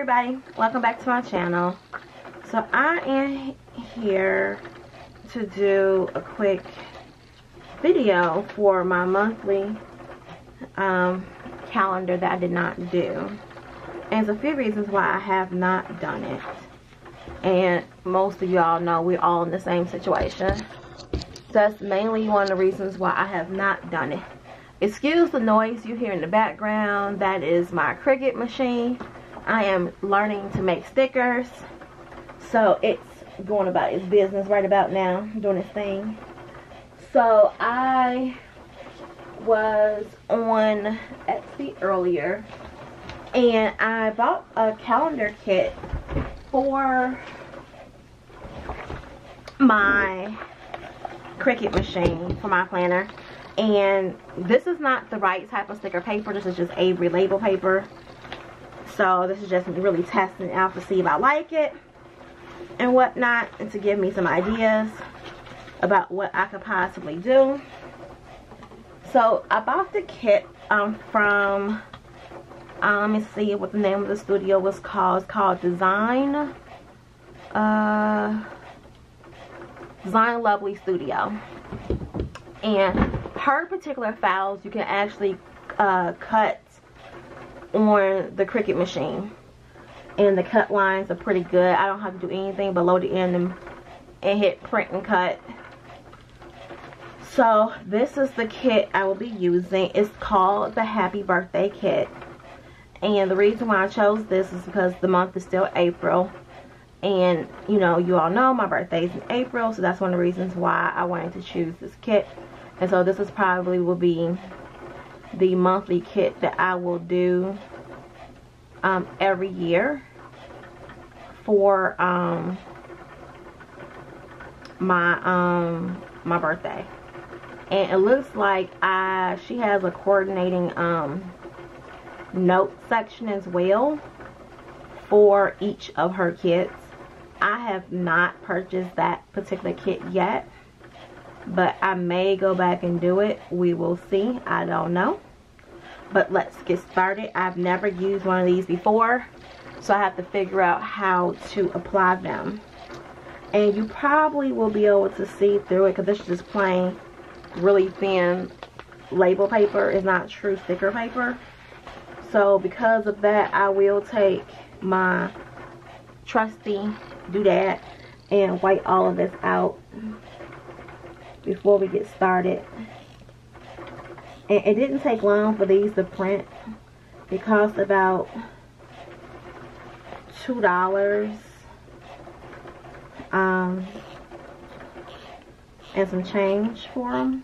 everybody, welcome back to my channel. So I am here to do a quick video for my monthly calendar that I did not do, and there's a few reasons why I have not done it. And most of y'all know we're all in the same situation. That's mainly one of the reasons why I have not done it. Excuse the noise you hear in the background. That is my Cricut machine. I am learning to make stickers, so it's going about its business right about now, doing its thing. So I was on Etsy earlier and I bought a calendar kit for my Cricut machine, for my planner. And this is not the right type of sticker paper. This is just Avery label paper. So this is just really testing it out to see if I like it and whatnot, and to give me some ideas about what I could possibly do. So I bought the kit from, let me see what the name of the studio was called. It's called Design Lovely Studio. And per particular files, you can actually cut on the Cricut machine, and the cut lines are pretty good. I don't have to do anything below the end and hit print and cut. So this is the kit I will be using. It's called the Happy Birthday Kit, and the reason why I chose this is because the month is still April, and you know, you all know my birthday is in April, so that's one of the reasons why I wanted to choose this kit. And so this is probably will be the monthly kit that I will do every year for my birthday. And it looks like she has a coordinating note section as well for each of her kits. I have not purchased that particular kit yet, but I may go back and do it. We will see. I don't know. But let's get started. I've never used one of these before, so I have to figure out how to apply them. And you probably will be able to see through it, because this is just plain, really thin label paper. It's not true sticker paper. So because of that, I will take my trusty doodad and wipe all of this out before we get started. And it didn't take long for these to print. It cost about $2 and some change for them.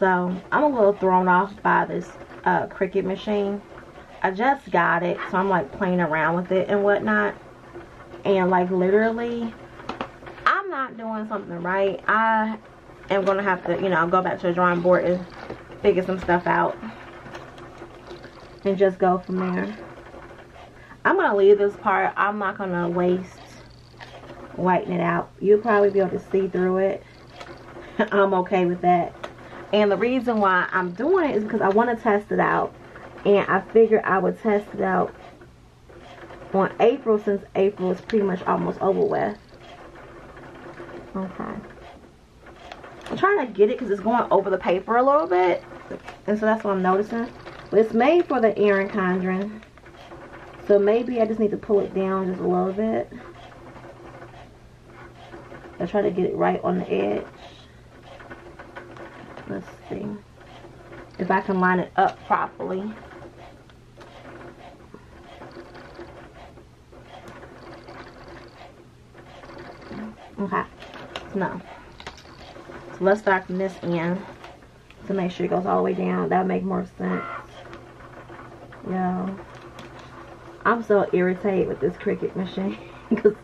So I'm a little thrown off by this Cricut machine. I just got it, so I'm like playing around with it and whatnot, and like literally not doing something right. I am gonna have to, you know, go back to the drawing board and figure some stuff out and just go from there. I'm gonna leave this part. I'm not gonna waste whitening it out. You'll probably be able to see through it. I'm okay with that. And the reason why I'm doing it is because I want to test it out, and I figured I would test it out on April, since April is pretty much almost over with. Okay, I'm trying to get it because it's going over the paper a little bit, and so that's what I'm noticing. But it's made for the Erin Condren, so maybe I just need to pull it down just a little bit. I try to get it right on the edge. Let's see if I can line it up properly. Okay. No. So let's start from this end to make sure it goes all the way down. That'll make more sense. Yo, I'm so irritated with this Cricut machine because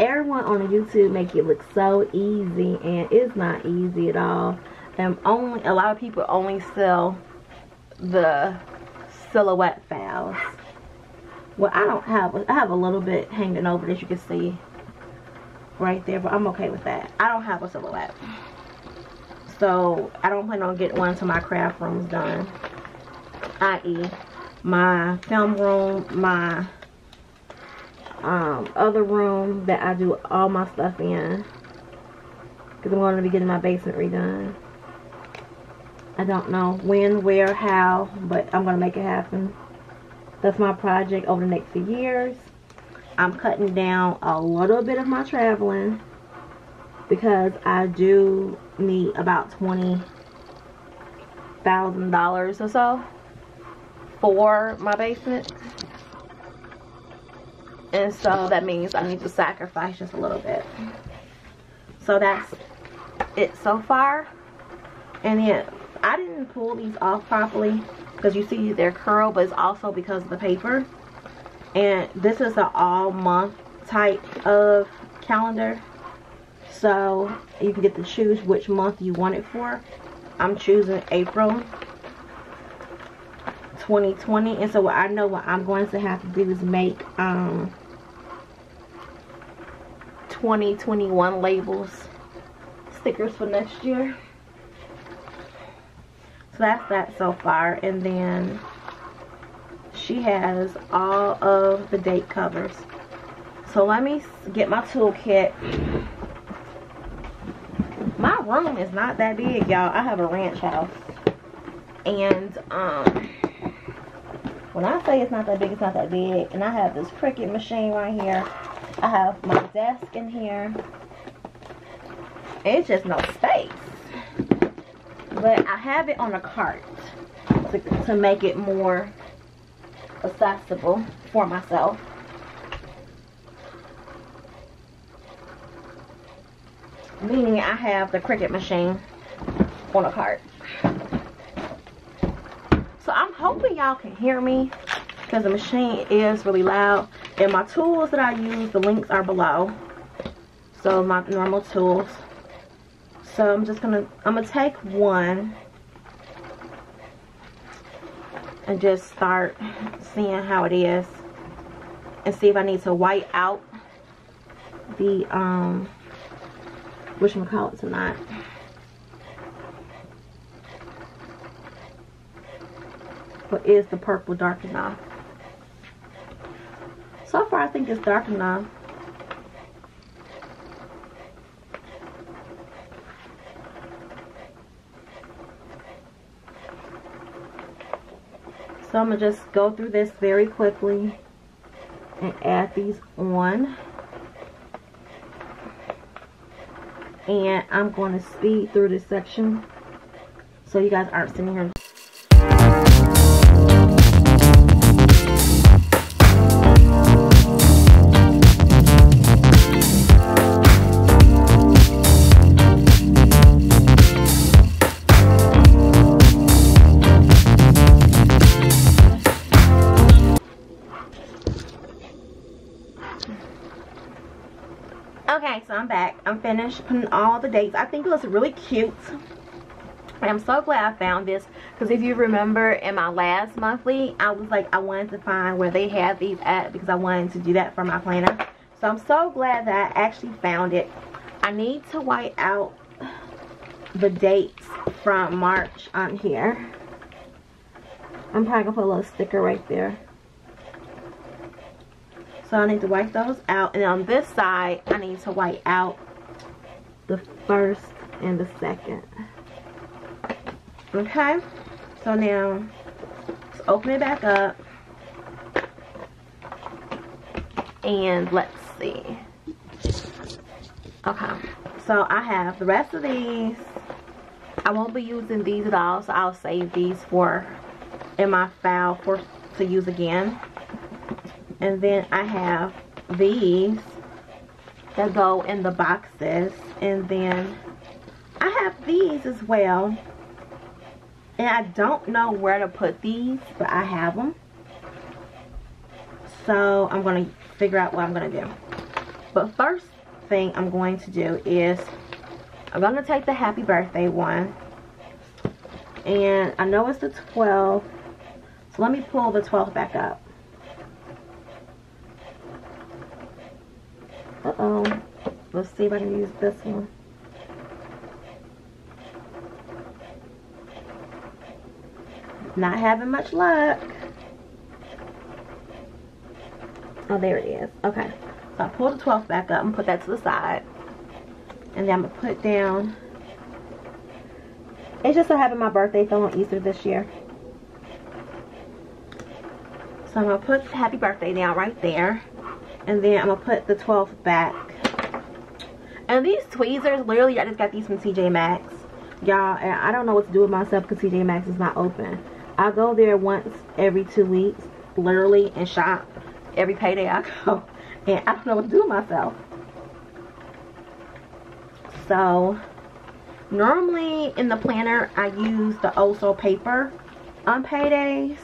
everyone on YouTube make it look so easy, and it's not easy at all. And only a lot of people only sell the Silhouette files. Well, I have a little bit hanging over that you can see right there, but I'm okay with that. I don't have a Silhouette, so I don't plan on getting one until my craft room's done, i.e. my film room, my other room that I do all my stuff in, because I'm going to be getting my basement redone. I don't know when, where, how, but I'm going to make it happen. That's my project over the next few years. I'm cutting down a little bit of my traveling because I do need about $20,000 or so for my basement. And so that means I need to sacrifice just a little bit. So that's it so far. And then I didn't pull these off properly because you see they're curled, but it's also because of the paper. And this is an all month type of calendar, so you can get to choose which month you want it for. I'm choosing April 2020, and so what I know what I'm going to have to do is make 2021 labels, stickers for next year. So that's that so far. And then she has all of the date covers. So let me get my toolkit. My room is not that big, y'all. I have a ranch house. And when I say it's not that big, it's not that big. And I have this Cricut machine right here. I have my desk in here. It's just no space. But I have it on a cart to make it more accessible for myself. Meaning I have the Cricut machine on a cart. So I'm hoping y'all can hear me because the machine is really loud. And my tools that I use, the links are below. So my normal tools. So I'm gonna take one and just start seeing how it is and see if I need to white out the whatchamacallit or not. But is the purple dark enough? So far I think it's dark enough. So I'm going to just go through this very quickly and add these on. And I'm going to speed through this section so you guys aren't sitting here. I'm finished putting all the dates. I think it looks really cute. I'm so glad I found this because if you remember in my last monthly, I was like, I wanted to find where they had these at because I wanted to do that for my planner. So I'm so glad that I actually found it. I need to white out the dates from March on here. I'm probably gonna put a little sticker right there. So I need to wipe those out. And on this side, I need to wipe out the first and the second. Okay. So now, let's open it back up. And let's see. Okay. So I have the rest of these. I won't be using these at all. So I'll save these for in my file for to use again. And then I have these that go in the boxes. And then I have these as well. And I don't know where to put these, but I have them. So I'm going to figure out what I'm going to do. But first thing I'm going to do is I'm going to take the Happy Birthday one. And I know it's the 12th. So let me pull the 12th back up. Let's see if I can use this one. Not having much luck. Oh, there it is. Okay. So I pulled the 12th back up and put that to the side. And then I'm going to put down. It just so happened my birthday fell on Easter this year. So I'm going to put happy birthday down right there. And then I'm going to put the 12th back. And these tweezers, literally, I just got these from TJ Maxx. Y'all, and I don't know what to do with myself because TJ Maxx is not open. I go there once every 2 weeks, literally, and shop. Every payday I go. And I don't know what to do with myself. So, normally in the planner, I use the Oso paper on paydays.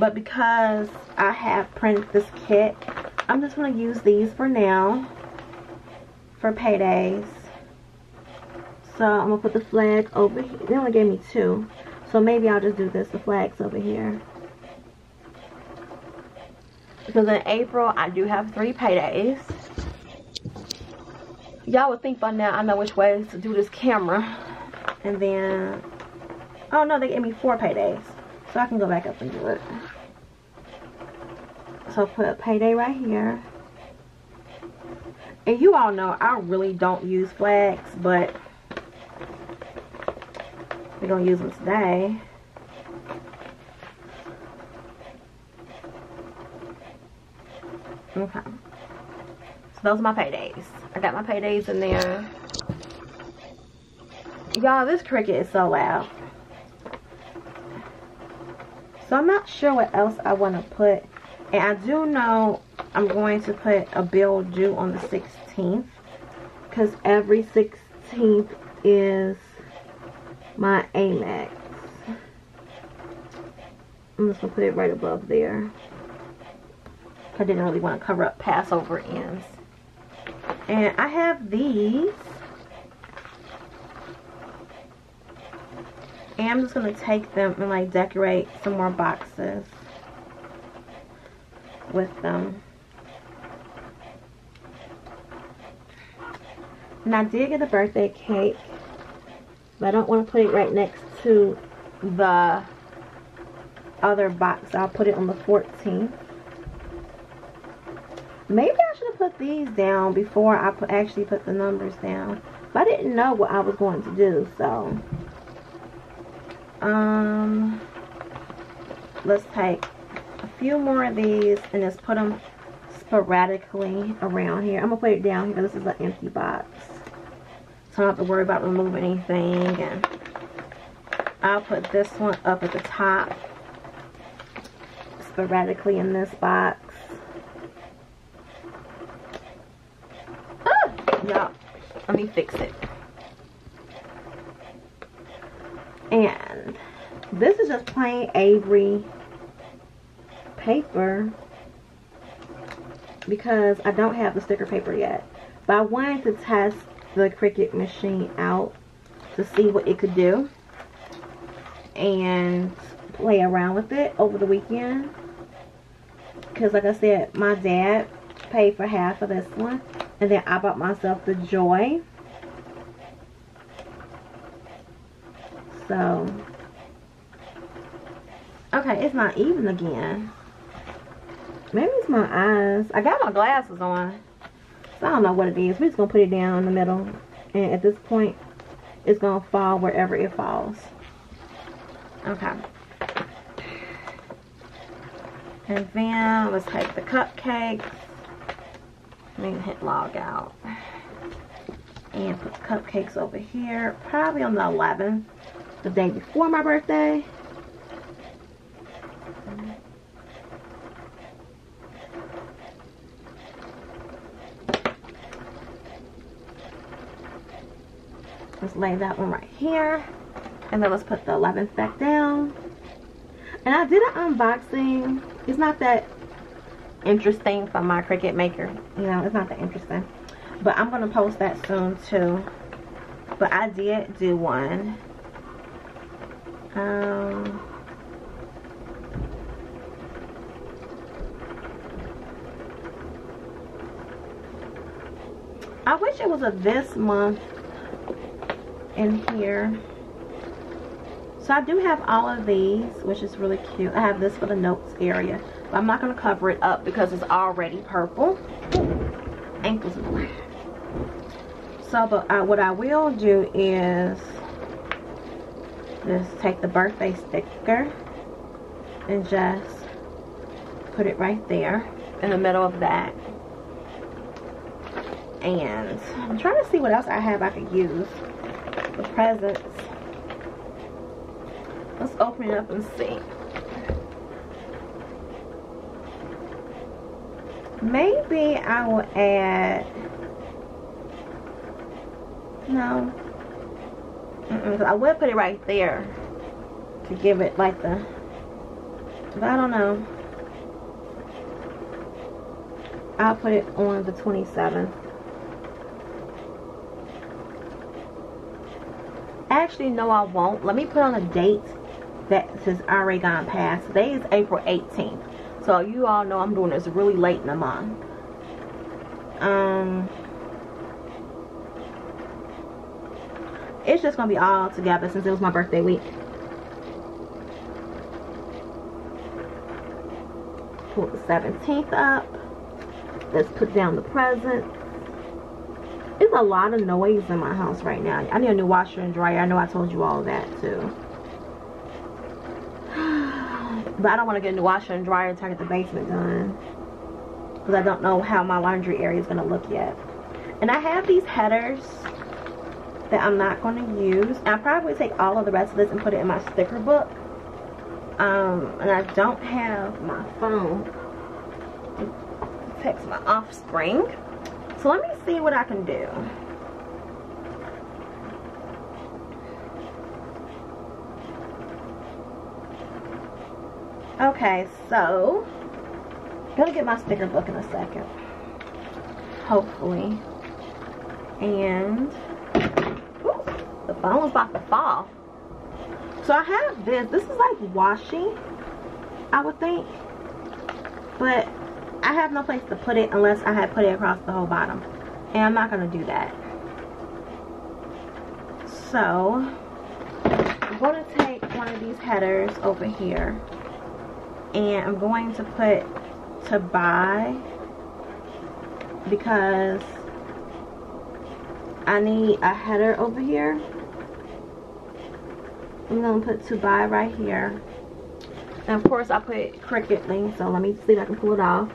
But because I have printed this kit, I'm just going to use these for now. For paydays. So, I'm going to put the flags over here. They only gave me 2. So, maybe I'll just do this. The flags over here. Because in April, I do have 3 paydays. Y'all would think by now I know which way to do this camera. And then... Oh, no. They gave me 4 paydays. So, I can go back up and do it. So, put a payday right here. And you all know I really don't use flags. But... we're going to use them today. Okay. So those are my paydays. I got my paydays in there. Y'all, this Cricut is so loud. So I'm not sure what else I want to put. And I do know I'm going to put a bill due on the 16th. Because every 16th is... my Amex. I'm just gonna put it right above there. I didn't really want to cover up Passover ends. And I have these. And I'm just gonna take them and like decorate some more boxes with them. And I did get a birthday cake. But I don't want to put it right next to the other box. I'll put it on the 14th. Maybe I should have put these down before I actually put the numbers down. But I didn't know what I was going to do. So, let's take a few more of these and just put them sporadically around here. I'm going to put it down here. This is an empty box. So I don't have to worry about removing anything. And I'll put this one up at the top. Sporadically in this box. Ah! Y'all, let me fix it. And this is just plain Avery paper. Because I don't have the sticker paper yet. But I wanted to test the Cricut machine out to see what it could do and play around with it over the weekend, because like I said, my dad paid for half of this one and then I bought myself the Joy. So okay, it's not even again. Maybe it's my eyes. I got my glasses on. I don't know what it is. We're just going to put it down in the middle. And at this point, it's going to fall wherever it falls. Okay. And then, let's take the cupcakes. Let me hit log out. And put the cupcakes over here. Probably on the 11th. The day before my birthday. Let's lay that one right here. And then let's put the 11th back down. And I did an unboxing. It's not that interesting for my Cricut maker. You know, it's not that interesting. But I'm going to post that soon too. But I did do one. I wish it was a this month in here. So I do have all of these, which is really cute. I have this for the notes area. I'm not going to cover it up because it's already purple. Ankles black. So what I will do is just take the birthday sticker and just put it right there in the middle of that. And I'm trying to see what else I could use for presents. Let's open it up and see. Maybe I will add, no, I would put it right there to give it like the, but I don't know. I'll put it on the 27th. Actually, no, I won't. Let me put on a date that has already gone past. Today is April 18th. So you all know I'm doing this really late in the month. It's just gonna be all together since it was my birthday week. Pull the 17th up. Let's put down the present. There's a lot of noise in my house right now. I need a new washer and dryer. I know I told you all that too. But I don't want to get a new washer and dryer until I get the basement done, because I don't know how my laundry area is going to look yet. And I have these headers that I'm not going to use. I'll probably take all of the rest of this and put it in my sticker book. And I don't have my phone to text my offspring. So let me see what I can do. Okay, so I'm gonna get my sticker book in a second, hopefully. And ooh, the phone was about to fall. So I have this. This is like washi, I would think, but I have no place to put it unless I had put it across the whole bottom, and I'm not gonna do that. So I'm gonna take one of these headers over here. And I'm going to put to buy, because I need a header over here. I'm going to put to buy right here. And of course I put Cricut thing, so let me see if I can pull it off.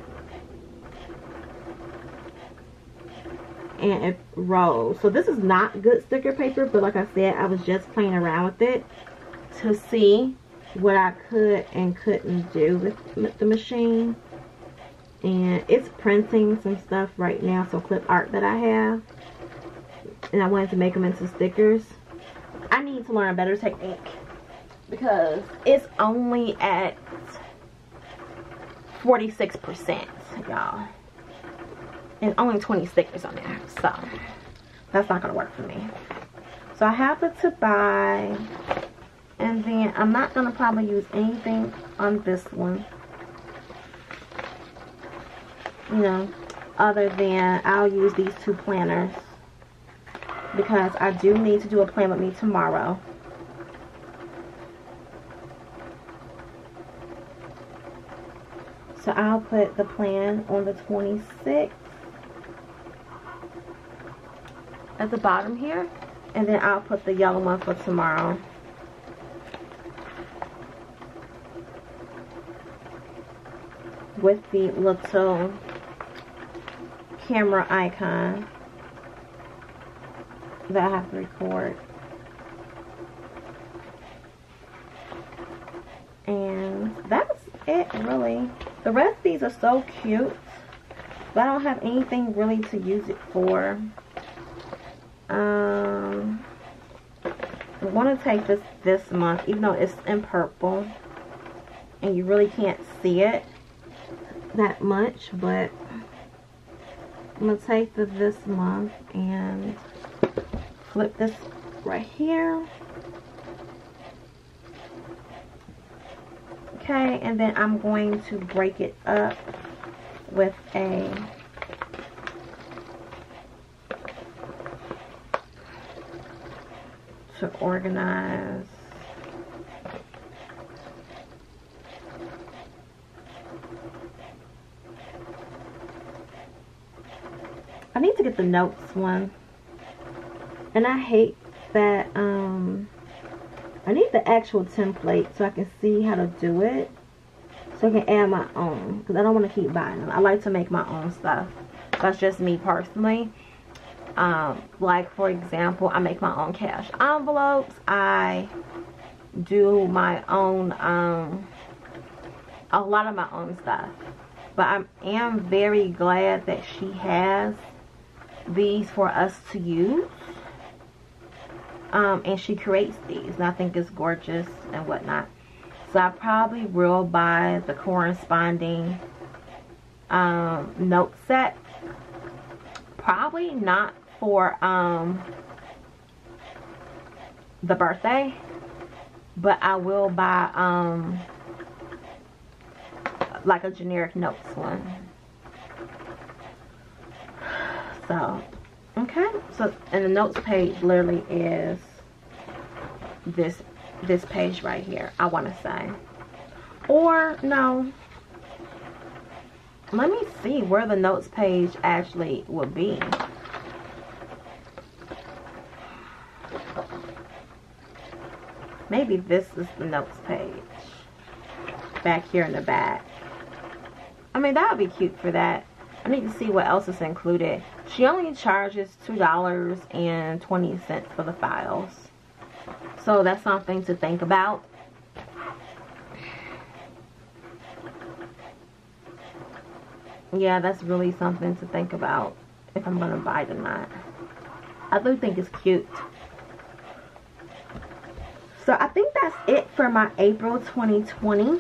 And it rolls. So this is not good sticker paper, but like I said, I was just playing around with it to see what I could and couldn't do with the machine. And it's printing some stuff right now, some clip art that I have, and I wanted to make them into stickers. I need to learn a better technique because it's only at 46%, y'all, and only 20 stickers on there, so that's not gonna work for me. So I have the to buy. And then I'm not going to probably use anything on this one, you know, other than I'll use these two planners, because I do need to do a plan with me tomorrow. So I'll put the plan on the 26th at the bottom here, and then I'll put the yellow one for tomorrow. With the little camera icon that I have to record. And that's it, really. The rest of these are so cute, but I don't have anything really to use it for. I want to take this month, even though it's in purple and you really can't see it that much, but I'm gonna take this month and flip this right here. Okay, and then I'm going to break it up with a to organize. need to get the notes one. And I hate that, I need the actual template so I can see how to do it. So I can add my own, because I don't want to keep buying them. I like to make my own stuff. That's just me personally. Like for example, I make my own cash envelopes. I do my own, a lot of my own stuff. But I am very glad that she has these for us to use. And she creates these, and I think it's gorgeous and whatnot. So I probably will buy the corresponding note set. Probably not for the birthday, but I will buy like a generic notes one. So okay, so and the notes page literally is this page right here, I want to say. Or no, let me see where the notes page actually would be. Maybe this is the notes page back here in the back. I mean, that would be cute for that. I need to see what else is included. She only charges $2.20 for the files, so that's something to think about. Yeah, that's really something to think about if I'm gonna buy it or not. I do think it's cute. So I think that's it for my April 2020.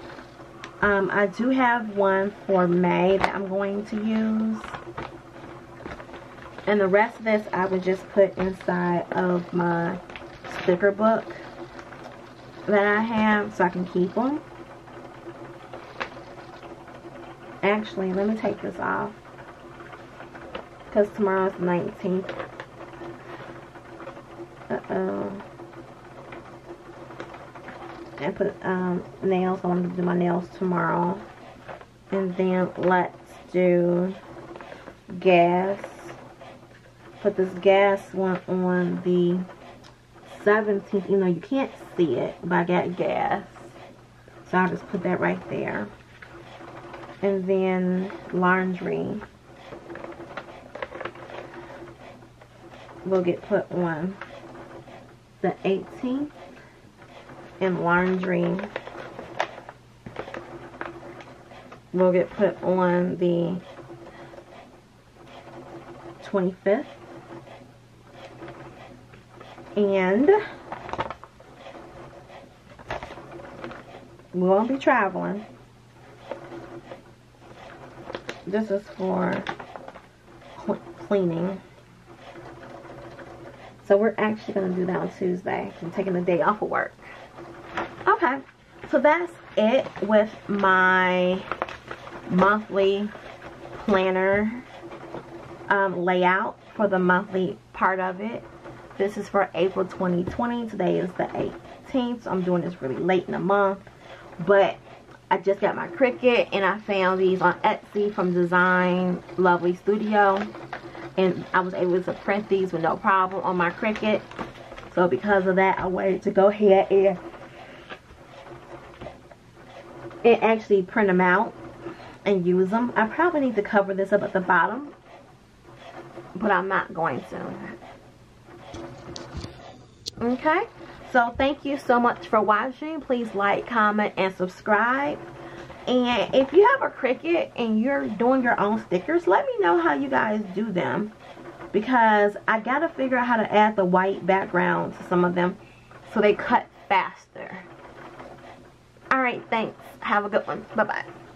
I do have one for May that I'm going to use. And the rest of this I would just put inside of my sticker book that I have so I can keep them. Actually, let me take this off because tomorrow's the 19th. Uh-oh. And put nails. I want to do my nails tomorrow. And then let's do gas. Put this gas one on the 17th. You know, you can't see it, but I got gas. So I'll just put that right there. And then laundry will get put on the 18th. And laundry will get put on the 25th. And we won't be traveling. This is for cleaning. So we're actually going to do that on Tuesday. I'm taking the day off of work. Okay, so that's it with my monthly planner layout for the monthly part of it. This is for April 2020. Today is the 18th, so I'm doing this really late in the month. But I just got my Cricut, and I found these on Etsy from Design Lovely Studio. And I was able to print these with no problem on my Cricut. So because of that, I wanted to go ahead and actually print them out and use them. I probably need to cover this up at the bottom, but I'm not going to. Okay, so thank you so much for watching. Please like, comment, and subscribe. And if you have a Cricut and you're doing your own stickers, let me know how you guys do them, because I gotta figure out how to add the white background to some of them so they cut faster. All right, thanks. Have a good one. Bye-bye.